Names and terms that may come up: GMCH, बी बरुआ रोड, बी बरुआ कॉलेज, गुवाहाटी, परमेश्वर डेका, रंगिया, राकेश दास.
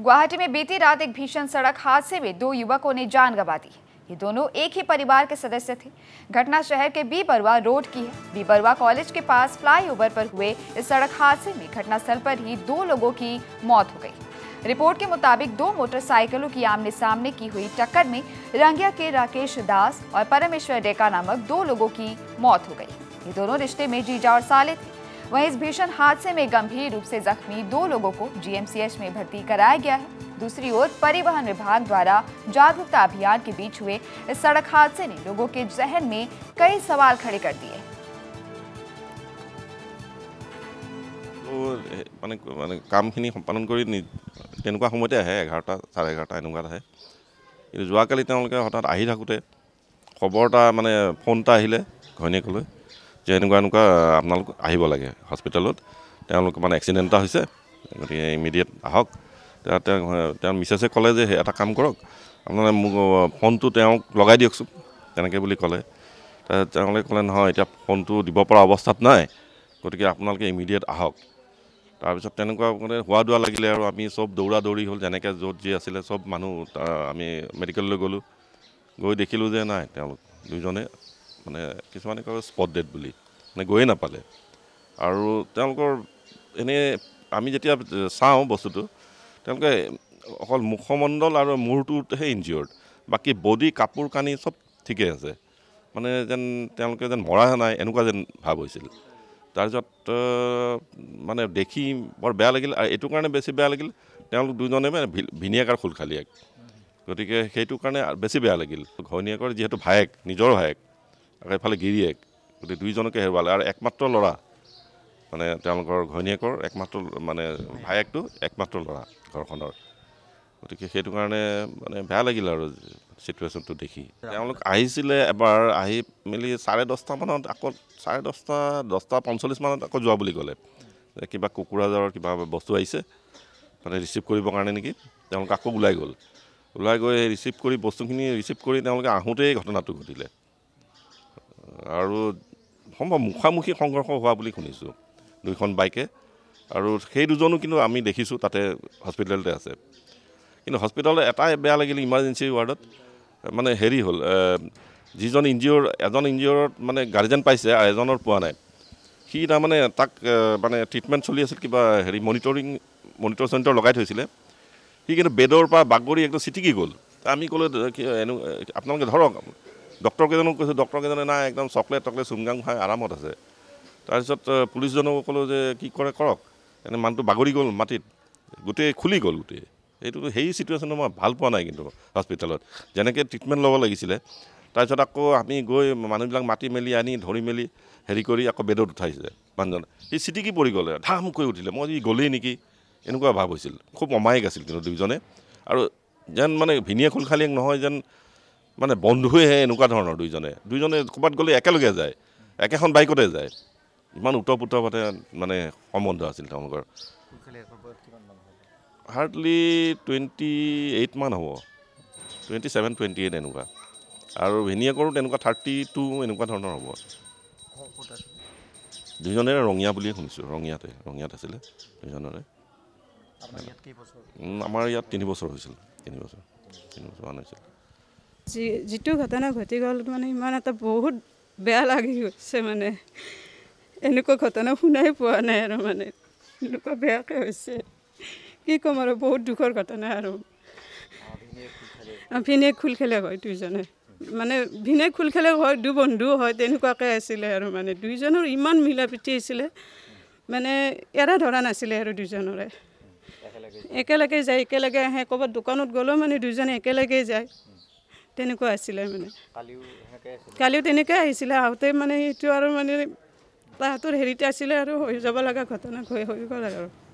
गुवाहाटी में बीती रात एक भीषण सड़क हादसे में दो युवकों ने जान गंवा दी। ये दोनों एक ही परिवार के सदस्य थे। घटना शहर के बी बरुआ रोड की है। बी बरुआ कॉलेज के पास फ्लाईओवर पर हुए इस सड़क हादसे में घटनास्थल पर ही दो लोगों की मौत हो गई। रिपोर्ट के मुताबिक दो मोटरसाइकिलों की आमने सामने की हुई टक्कर में रंगिया के राकेश दास और परमेश्वर डेका नामक दो लोगों की मौत हो गई। ये दोनों रिश्ते में जीजा और साले थे। वहीं इस भीषण हादसे में गंभीर रूप से जख्मी दो लोगों को GMCH में भर्ती कराया गया है। दूसरी ओर परिवहन विभाग द्वारा जागरूकता अभियान के बीच हुए इस सड़क हादसे ने लोगों के जहन में कई सवाल खड़े कर दिए। काम सम्पादन कर खबर मानने फोन घनिकल যে এনেকুৱা এনেকুৱা আপোনালোক আহিব লাগে হস্পিটেলত তেওঁলোক মানে এক্সিডেণ্ট এটা হৈছে গতিকে ইমিডিয়েট আহক। তেওঁ মিছেছে ক'লে যে এটা কাম কৰক আপোনালোকে মোক ফোনটো তেওঁক লগাই দিয়কচোন তেনেকৈ বুলি ক'লে। তেওঁলোকে ক'লে নহয় এতিয়া ফোনটো দিব পৰা অৱস্থাত নাই গতিকে আপোনালোকে ইমিডিয়েট আহক। তাৰপিছত তেনেকুৱা হোৱা দোৱা লাগিলে আৰু আমি চব দৌৰা দৌৰি হ'ল যেনেকৈ য'ত যি আছিলে চব মানুহ আমি মেডিকেললৈ গ'লোঁ। গৈ দেখিলোঁ যে নাই তেওঁলোক দুজনে মানে কিছুমানে কয় স্পট ডেড বুলি মানে গয়ে নাপালে। আৰু তেওঁলোকৰ এনে আমি যেতিয়া চাওঁ বস্তুটো তেওঁলোকে অকল মুখমণ্ডল আৰু মূৰটোহে ইনজিয়ৰ্ড, বাকী বডি কাপোৰ কানি চব ঠিকে আছে। মানে যেন তেওঁলোকে যেন মৰা নাই এনেকুৱা যেন ভাৱ হৈছিল। তাৰপিছত মানে দেখি বৰ বেয়া লাগিল আৰু এইটো কাৰণে বেছি বেয়া লাগিল তেওঁলোক দুজনে মানে ভিনীয়েক আৰু খুলখালীয়েক, গতিকে সেইটো কাৰণে বেছি বেয়া লাগিল। ঘনীয়েকৰ যিহেতু ভায়েক নিজৰ ভায়েক আৰু এফালে গিৰিয়েক গতিকে দুইজনকে হেৰুৱালে আৰু একমাত্ৰ ল'ৰা মানে তেওঁলোকৰ ঘনীয়েকৰ একমাত্ৰ মানে ভায়েকটো একমাত্ৰ ল'ৰা ঘৰখনৰ, গতিকে সেইটো কাৰণে মানে বেয়া লাগিল আৰু চিটুৱেশ্যনটো দেখি। তেওঁলোক আহিছিলে এবাৰ আহি মেলি 10:30 মানত আকৌ 10:45 মানত আকৌ যোৱা বুলি ক'লে কিবা কুকুৰাজাৰৰ কিবা বস্তু আহিছে মানে ৰিচিভ কৰিবৰ কাৰণে নেকি। তেওঁলোক আকৌ ওলাই গ'ল। ওলাই গৈ ৰিচিভ কৰি বস্তুখিনি ৰিচিভ কৰি তেওঁলোকে আহোঁতেই ঘটনাটো ঘটিলে আৰু সম্ভৱ মুখামুখি সংঘৰ্ষ হোৱা বুলি শুনিছোঁ দুইখন বাইকে। আৰু সেই দুজনো কিন্তু আমি দেখিছোঁ তাতে হস্পিটেলতে আছে। কিন্তু হস্পিটেলত এটাই বেয়া লাগিল ইমাৰ্জেঞ্চি ৱাৰ্ডত মানে হেৰি হ'ল যিজন ইঞ্জিয়ৰ এজন ইঞ্জিয়ৰত মানে গাৰ্জেন পাইছে আৰু এজনৰ পোৱা নাই। সি তাৰমানে তাক মানে ট্ৰিটমেণ্ট চলি আছিল কিবা হেৰি মনিটৰ চেণ্টাৰ লগাই থৈছিলে। সি কিন্তু বেডৰ পৰা বাগৰি একদম চিটিকি গ'ল। আমি ক'লোঁ আপোনালোকে ধৰক ডক্টৰ কেইজনক কৈছোঁ। ডক্টৰ কেইজনে নাই একদম চকলেট টকলেট চুমগাং খাই আৰামত আছে। তাৰপিছত পুলিচজনকো ক'লোঁ যে কি কৰে কৰক। এনে মানুহটো বাগৰি গ'ল মাটিত গোটেই খুলি গ'ল গোটেই। এইটো সেই চিটুৱেশ্যনটো মই ভাল পোৱা নাই কিন্তু হস্পিটেলত যেনেকৈ ট্ৰিটমেণ্ট ল'ব লাগিছিলে। তাৰপিছত আকৌ আমি গৈ মানুহবিলাক মাতি মেলি আনি ধৰি মেলি হেৰি কৰি আকৌ বেডত উঠাইছে মানুহজন। সি চিটিকি পৰি গ'লে ধামকৈ উঠিলে মই ই গ'লেই নেকি এনেকুৱা ভাৱ হৈছিল। খুব অমায়িক আছিল কিন্তু দুইজনে আৰু যেন মানে ভিনীয়ে খুলখালী নহয় যেন মানে বন্ধুহে এনেকুৱা ধৰণৰ দুইজনে ক'ৰবাত গ'লে একেলগে যায় একেখন বাইকতে যায়। ইমান উত্তৰ-পুত্ৰভাৱে মানে সম্বন্ধ আছিল তেওঁলোকৰ। হাৰ্ডলি 28 মান হ'ব 27-28 এনেকুৱা আৰু ভিনীয়েকৰো তেনেকুৱা 32 এনেকুৱা ধৰণৰ হ'ব। দুইজনে ৰঙিয়া বুলিয়ে শুনিছোঁ ৰঙিয়াত আছিলে দুইজনৰে। আমাৰ ইয়াত 3 বছৰ হৈছিল। 3 বছৰমান হৈছিল। जी घटना घटी गल मैं इमान बहुत बेहद लगी से मानने एनेक घटना शुनाई पा ना और मानने बेहतर कि कम और बहुत दुखर घटना और भिने खुलखेले दूजने मानने भिने खुलखेले दो बंधु है मानने दूजन इमान मिला प्रीति मानने एरा धरा ना दूजनरे एकेलगे जाए एकेलगे आए कबार दुकान गलो मानने दूजने एकेलगे जाए তেনেকুৱা আছিল। মানে কালিও তেনেকৈ আহিছিল। আহোঁতে মানে এইটো আৰু মানে তাহাঁতৰ হেৰিতে আছিল আৰু হৈ যাব লগা ঘটনা হৈ গ'ল আৰু।